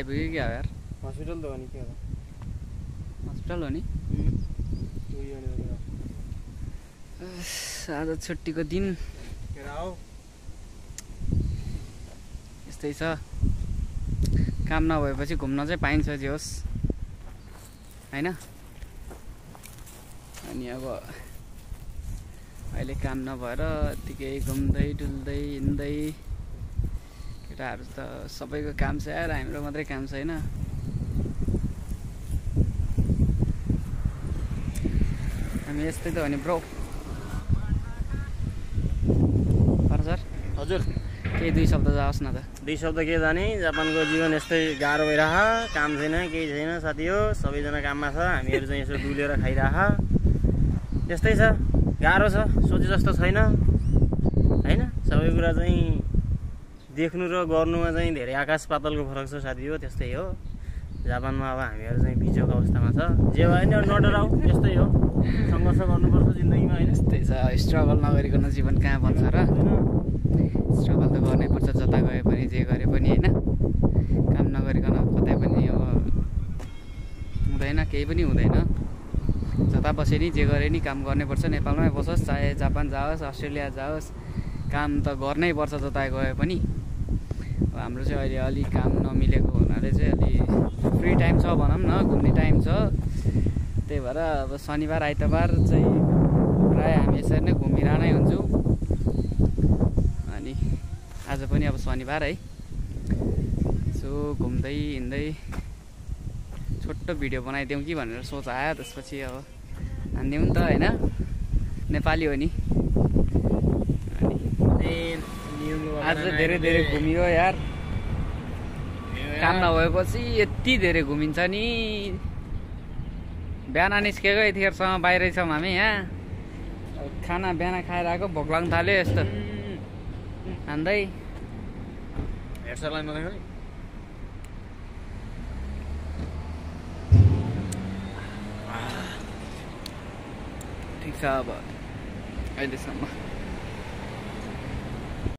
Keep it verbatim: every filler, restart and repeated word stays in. गायब हो गया यार। हॉस्पिटल तो नहीं क्या हॉस्पिटल होनी आज छुट्टी को दिन यस्तै छ। काम नभएपछि घुम्न चाहिँ पाइन्छ जे होस् हैन। अनि अब अहिले काम नभएर यतिकै घुम्दै डुल्दै हिँड्दै केटाहरु त सबैको काम छ यार, हाम्रो मात्रै काम छैन। हामी यस्तै त हो नि ब्रो। हजुर हजुर के दुई शब्द जाओस् न त। दुई शब्द के जाने, जापानको जीवन यस्तै गाह्रो भइरह, काम छैन केही छैन साथीहरु, सबैजना काममा छ, हामीहरु चाहिँ यसो डुलेर खाइरह, यस्तै छ, गाह्रो छ, सोचे जस्तो छैन हैन। सबै कुरा चाहिँ देख्नु र गर्नुमा चाहिँ धेरै आकाश पातालको फरक छ साथीहरु, त्यस्तै हो। जापानमा अब हामीहरु चाहिँ बिजोको अवस्थामा छ, जे भए नि नडराउ, यस्तै हो, संघर्ष गर्नुपर्छ जिन्दगीमा हैन। त्यस्तै छ, स्ट्रगल नगरिकन जीवन कहाँ बन्छ र। स्ट्रगल त गर्नै पर्छ, जता गए पनि जे गरे पनि हैन। काम नगरिकन कतै पनि अब हुँदैन, केही पनि हुँदैन। जता बसे नि जे गरे नि काम गर्नै पर्छ। नेपालमै बसोस् चाहे जापान जाओस् अस्ट्रेलिया जाओस्, काम त गर्नै पर्छ जता गए पनि। अब हाम्रो चाहिँ अहिले अलि काम नमिलेको हुनाले चाहिँ अलि फ्री टाइम छ भनौँ न, घुम्ने टाइम छ, त्यही भएर अब शनिबार आइतबार चाहिँ प्रायः हामी यसरी नै घुमिरहनै हुन्छौँ। अनि आज पनि अब शनिबार है, सो घुम्दै हिँड्दै छोटो भिडियो बनाइदिउँ कि भनेर सोच आयो। त्यसपछि अब हान्दिउँ नि त हैन, नेपाली हो नि। आज धेरै धेरै घुमियो यार, काम नभएपछि यति धेरै घुमिन्छ नि। बिहान निस्केको यतिखेरसम्म बाहिरै छौँ हामी, यहाँ खाना बिहान खाएर आएको, भोक लाग्न थाल्यो यस्तो हान्दै। हेडसरलाई मलाई खै ठिक छ अब अहिलेसम्म।